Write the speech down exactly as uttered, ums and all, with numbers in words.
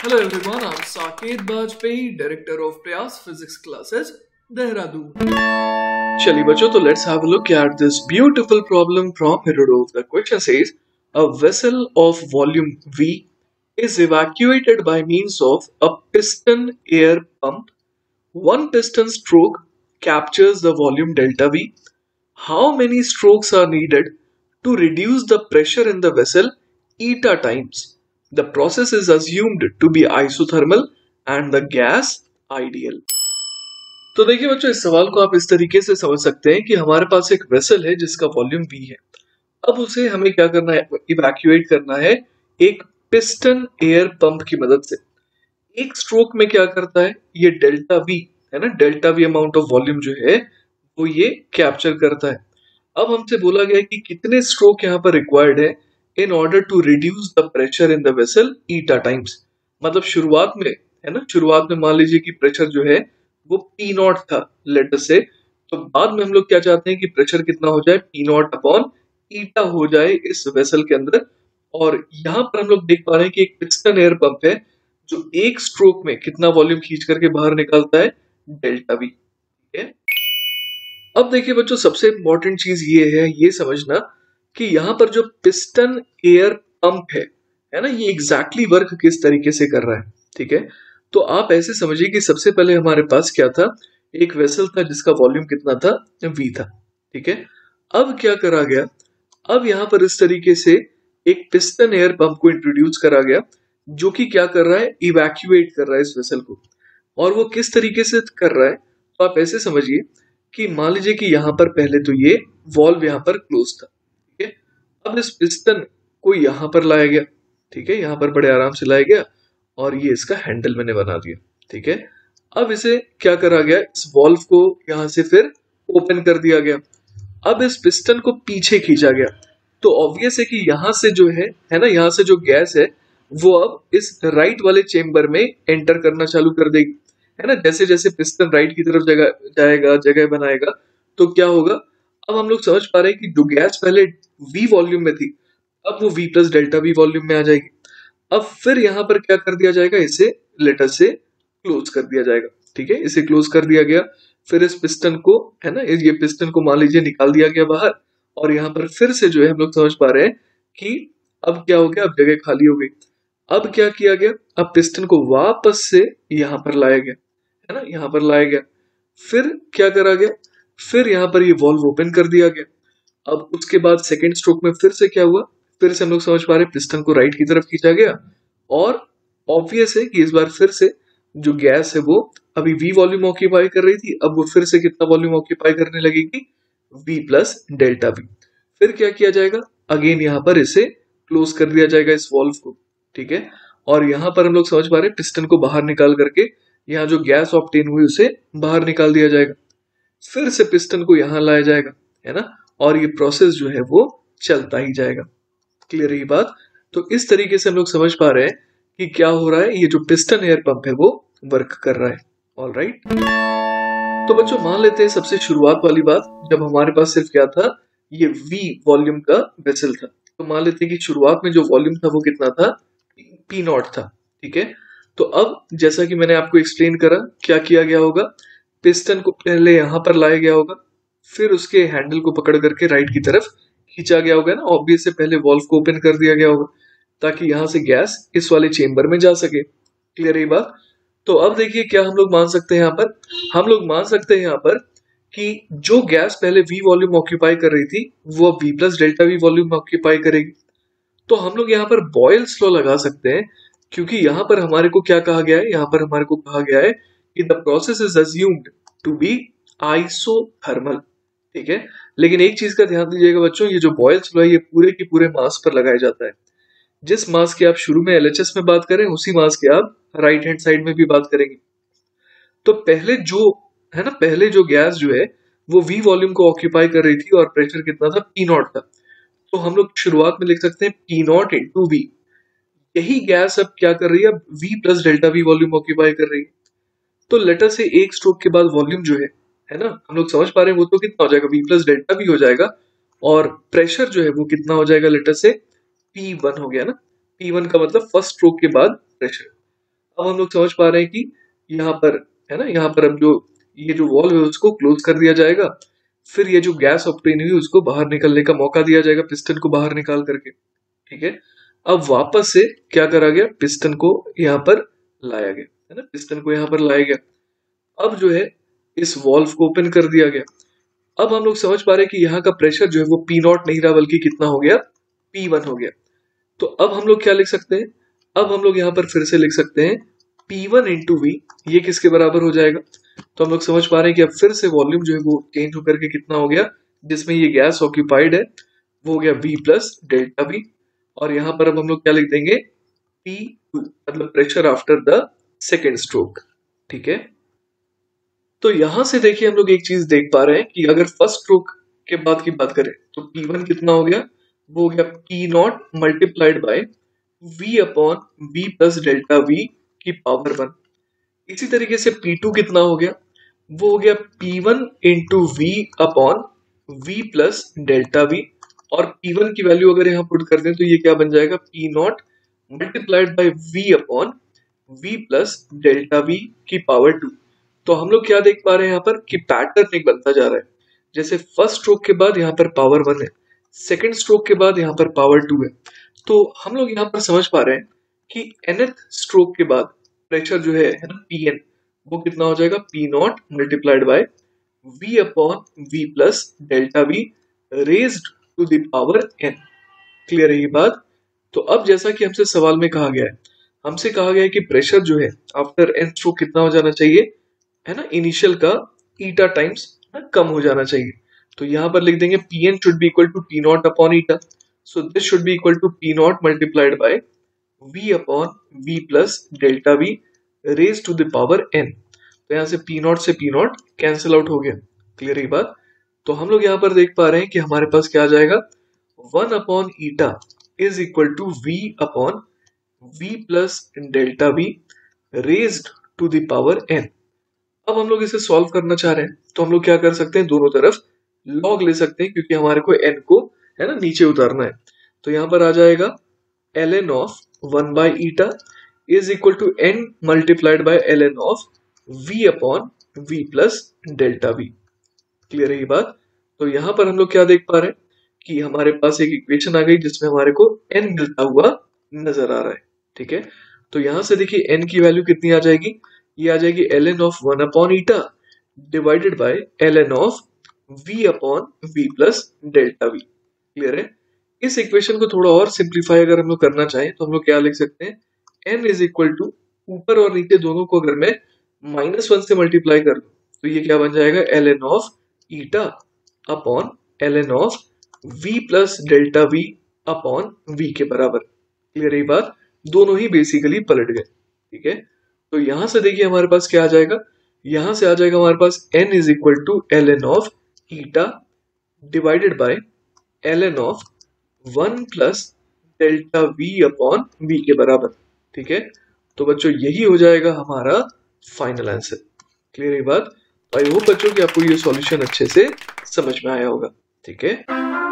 Hello everyone, I am Saket Bajpayee, Director of Prayaas Physics Classes, Dehradun. Chali bacho, so let's have a look at this beautiful problem from Irodov. The question says, a vessel of volume V is evacuated by means of a piston air pump. One piston stroke captures the volume delta V. How many strokes are needed to reduce the pressure in the vessel eta times? The process is assumed to be isothermal and the gas ideal. तो देखिए बच्चों, इस सवाल को आप इस तरीके से समझ सकते हैं कि हमारे पास एक वेसल है जिसका वॉल्यूम V है. अब उसे हमें क्या करना है? इवैक्यूएट करना है एक पिस्टन एयर पंप की मदद से. एक स्ट्रोक में क्या करता है ये डेल्टा V है ना, delta V amount of volume जो है वो ये कैप्चर करता है. अब हमसे बोला गया है कि कितने स्ट्रोक यहाँ पर रिक्वायर्ड है in order to reduce the pressure in the vessel eta times. मतलब शुरुआत में है ना, शुरुआत में मान लीजिए कि प्रेशर जो है वो पी नॉट था लेट अस से, तो बाद में हम लोग क्या चाहते हैं कि प्रेशर कितना हो जाए, पी नॉट अपॉन ईटा हो जाए इस वेसल के अंदर. और यहाँ पर हम लोग देख पा रहे हैं कि एक पिस्टन एयर पंप है जो एक स्ट्रोक में कितना वॉल्यूम खींच करके बाहर निकालता है, डेल्टा वी. ठीक है, अब देखिए बच्चों, सबसे इंपॉर्टेंट चीज ये है ये समझना कि यहाँ पर जो पिस्टन एयर पंप है है ना, ये एग्जैक्टली exactly वर्क किस तरीके से कर रहा है. ठीक है, तो आप ऐसे समझिए कि सबसे पहले हमारे पास क्या था, एक वेसल था जिसका वॉल्यूम कितना था, V था. ठीक है, अब क्या करा गया, अब यहाँ पर इस तरीके से एक पिस्टन एयर पंप को इंट्रोड्यूस करा गया जो कि क्या कर रहा है, इवैक्यूएट कर रहा है इस वेसल को. और वो किस तरीके से कर रहा है, तो आप ऐसे समझिए कि मान लीजिए कि यहाँ पर पहले तो ये वॉल्व यहाँ पर क्लोज था. अब इस पिस्टन को यहाँ पर लाया गया. ठीक है, यहाँ पर बड़े आराम से लाया गया और ये इसका हैंडल मैंने बना दिया. ठीक है, अब इसे क्या करा गया, इस वॉल्व को यहाँ से फिर ओपन कर दिया गया. अब इस पिस्टन को पीछे खींचा गया, तो ऑब्वियस है कि यहाँ से जो है है ना, यहाँ से जो गैस है वो अब इस राइट वाले चेम्बर में एंटर करना चालू कर देगी. है ना, जैसे जैसे पिस्टन राइट की तरफ जगह जाएगा, जगह बनाएगा, तो क्या होगा, अब हम लोग समझ पा रहे हैं कि जो गैस पहले V वॉल्यूम में थी अब वो V plus delta V volume में आ जाएगी. अब फिर यहाँ पर क्या कर दिया जाएगा, इसे लेटर से क्लोज कर दिया जाएगा. ठीक है, इसे क्लोज कर दिया गया, फिर इस पिस्टन को है ना, ये पिस्टन को मान लीजिए निकाल दिया गया बाहर. और यहाँ पर फिर से जो है हम लोग समझ पा रहे हैं कि अब क्या हो गया, अब जगह खाली हो गई. अब क्या किया गया, अब पिस्टन को वापस से यहाँ पर लाया गया, है ना, यहाँ पर लाया गया. फिर क्या करा गया, फिर यहाँ पर ये वॉल्व ओपन कर दिया गया. अब उसके बाद सेकेंड स्ट्रोक में फिर से क्या हुआ, फिर से हम लोग समझ पा रहे हैं पिस्टन को राइट की तरफ खींचा गया. और ऑब्वियस है कि इस बार फिर से जो गैस है वो अभी V वॉल्यूम ऑक्यूपाई कर रही थी, अब वो फिर से कितना वॉल्यूम ऑक्यूपाई करने लगेगी, V प्लस डेल्टा V. फिर क्या किया जाएगा, अगेन यहाँ पर इसे क्लोज कर दिया जाएगा इस वॉल्व को. ठीक है, और यहाँ पर हम लोग समझ पा रहे हैं पिस्टन को बाहर निकाल करके यहाँ जो गैस ऑब्टेन हुई उसे बाहर निकाल दिया जाएगा. फिर से पिस्टन को यहाँ लाया जाएगा, है ना, और ये प्रोसेस जो है वो चलता ही जाएगा. क्लियर है ये बात? तो इस तरीके से हम लोग समझ पा रहे हैं कि क्या हो रहा है, ये जो पिस्टन एयर पंप है वो वर्क कर रहा है. ऑलराइट, तो बच्चों मान लेते हैं सबसे शुरुआत वाली बात, जब हमारे पास सिर्फ क्या था, ये V वॉल्यूम का वेसल था. तो मान लेते हैं कि शुरुआत में जो वॉल्यूम था वो कितना था, पी नॉट था. ठीक है, तो अब जैसा कि मैंने आपको एक्सप्लेन करा, क्या किया गया होगा, पिस्टन को पहले यहाँ पर लाया गया होगा, फिर उसके हैंडल को पकड़ करके राइट की तरफ खींचा गया होगा ना, ऑब्वियस से पहले वॉल्व को ओपन कर दिया गया होगा ताकि यहाँ से गैस इस वाले चेंबर में जा सके. क्लियर है ये बात? तो अब देखिए क्या हम लोग मान सकते हैं यहाँ पर, हम लोग मान सकते हैं यहाँ पर कि जो गैस पहले V वॉल्यूम ऑक्यूपाई कर रही थी वो V plus delta V volume occupy करेगी. तो हम लोग यहाँ पर बॉयल्स लॉ लगा सकते हैं, क्योंकि यहाँ पर हमारे को क्या कहा गया है, यहाँ पर हमारे को कहा गया है the process is assumed to be isothermal. ठीक है, लेकिन एक चीज का ध्यान दीजिएगा बच्चों, ये जो बॉयल्स लॉ है ये पूरे के पूरे मास पर लगाया जाता है. जिस मास की आप शुरू में L H S में बात करें उसी मास की आप राइट हैंड साइड में भी बात करेंगे. तो पहले जो है ना, पहले जो गैस जो है वो V वॉल्यूम को ऑक्यूपाई कर रही थी और प्रेशर कितना था, पी नॉट था. तो हम लोग शुरुआत में लिख सकते हैं पी नॉट इंटू V. यही गैस अब क्या कर रही है, V plus delta V volume occupy कर रही है. तो लेटर से एक स्ट्रोक के बाद वॉल्यूम जो है है ना, हम लोग समझ पा रहे हैं वो तो कितना हो जाएगा, V प्लस डेल्टा V हो जाएगा. और प्रेशर जो है वो कितना हो जाएगा, लेटर से P वन हो गया ना, P वन का मतलब फर्स्ट स्ट्रोक के बाद प्रेशर. अब हम लोग समझ पा रहे हैं कि यहाँ पर है ना, यहाँ पर हम जो ये जो वॉल्व है उसको क्लोज कर दिया जाएगा, फिर ये जो गैस ऑब्टेन हुई उसको बाहर निकलने का मौका दिया जाएगा पिस्टन को बाहर निकाल करके। ठीक है, अब वापस से क्या करा गया, पिस्टन को यहाँ पर लाया गया है ना, पिस्टन को यहाँ पर लाया गया। अब जो है इस वॉल्व को ओपन कर दिया गया। अब हम लोग समझ पा रहे हैं कि यहाँ का प्रेशर जो है वो पी नॉट नहीं रहा बल्कि कितना हो गया, पी वन हो गया। तो अब हम लोग क्या लिख सकते हैं, अब हम लोग यहाँ पर फिर से लिख सकते हैं पी वन इंटू वी, ये किसके बराबर हो जाएगा। तो हम लोग समझ पा रहे हैं कि अब फिर से वॉल्यूम जो है वो चेंज होकर के कितना हो गया, जिसमें ये गैस ऑक्यूपाइड है वो हो गया वी प्लस डेल्टा वी, और यहाँ पर अब हम लोग क्या लिख देंगे पी टू, मतलब pressure after the second stroke. ठीक है, तो यहां से देखिए हम लोग एक चीज देख पा रहे हैं कि अगर फर्स्ट स्ट्रोक के बाद की बात करें तो पी वन कितना हो गया, वो हो गया P naught multiplied by V upon V plus delta V की पावर वन। इसी तरीके से पी टू कितना हो गया, वो हो गया P one into V upon V plus delta V, और पी वन की वैल्यू अगर यहाँ पुट कर दें तो ये क्या बन जाएगा, P naught multiplied by V upon V plus delta V की पावर टू। तो हम लोग क्या देख पा रहे हैं यहाँ पर कि पैटर्न एक बनता जा रहा है, जैसे फर्स्ट स्ट्रोक के बाद यहाँ पर पावर वन है, सेकेंड स्ट्रोक के बाद यहाँ पर पावर टू है। तो हम लोग यहाँ पर समझ पा रहे हैं कि nth स्ट्रोक के बाद प्रेशर जो है ना Pn, वो कितना हो जाएगा, P naught multiplied by V upon V plus delta V raised to the power n। Clear है ये बात। तो अब जैसा कि हमसे सवाल में कहा गया है, हमसे कहा गया है कि प्रेशर जो है आफ्टर n स्ट्रोक कितना हो जाना चाहिए, है ना, इनिशियल का ईटा टाइम्स कम हो जाना चाहिए। तो यहाँ पर लिख देंगे P N should be equal to P naught upon eta, so this should be equal to P naught multiplied by V upon V plus delta V raise to the power N. तो यहाँ से P naught से P naught cancel out हो गया। Clear है बात। तो हम लोग यहाँ पर देख पा रहे हैं कि हमारे पास क्या आ जाएगा, one upon eta is equal to V upon V plus delta V raise to the power N. अब हम लोग इसे सॉल्व करना चाह रहे हैं तो हम लोग क्या कर सकते हैं, दोनों तरफ लॉग ले सकते हैं, क्योंकि हमारे को n को है ना नीचे उतारना है। तो यहाँ पर आ जाएगा L N of one by eta is equal to N multiplied by L N of V upon V plus delta V. Clear है ये बात। तो यहाँ पर हम लोग क्या देख पा रहे हैं कि हमारे पास एक इक्वेशन आ गई जिसमें हमारे को n मिलता हुआ नजर आ रहा है। ठीक है, तो यहाँ से देखिए n की वैल्यू कितनी आ जाएगी, ये आ जाएगी L N of one upon eta divided by L N of V upon V plus delta V. Clear है। इस इक्वेशन को थोड़ा और सिंप्लीफाई अगर हम लोग करना चाहें तो हम लोग क्या लिख सकते हैं, एन इज इक्वल टू ऊपर और नीचे दोनों को अगर मैं माइनस वन से मल्टीप्लाई कर लूँ तो ये क्या बन जाएगा, L N of eta upon L N of V plus delta V upon V के बराबर। क्लियर है बात। दोनों ही बेसिकली पलट गए। ठीक है, तो यहां से देखिए हमारे पास क्या आ जाएगा, यहां से आ जाएगा हमारे पास n is equal to L N of eta divided by L N of one plus delta v upon v के बराबर। ठीक है, तो बच्चों यही हो जाएगा हमारा फाइनल आंसर। क्लियर है बात। आई होप बच्चों कि आपको ये सॉल्यूशन अच्छे से समझ में आया होगा। ठीक है।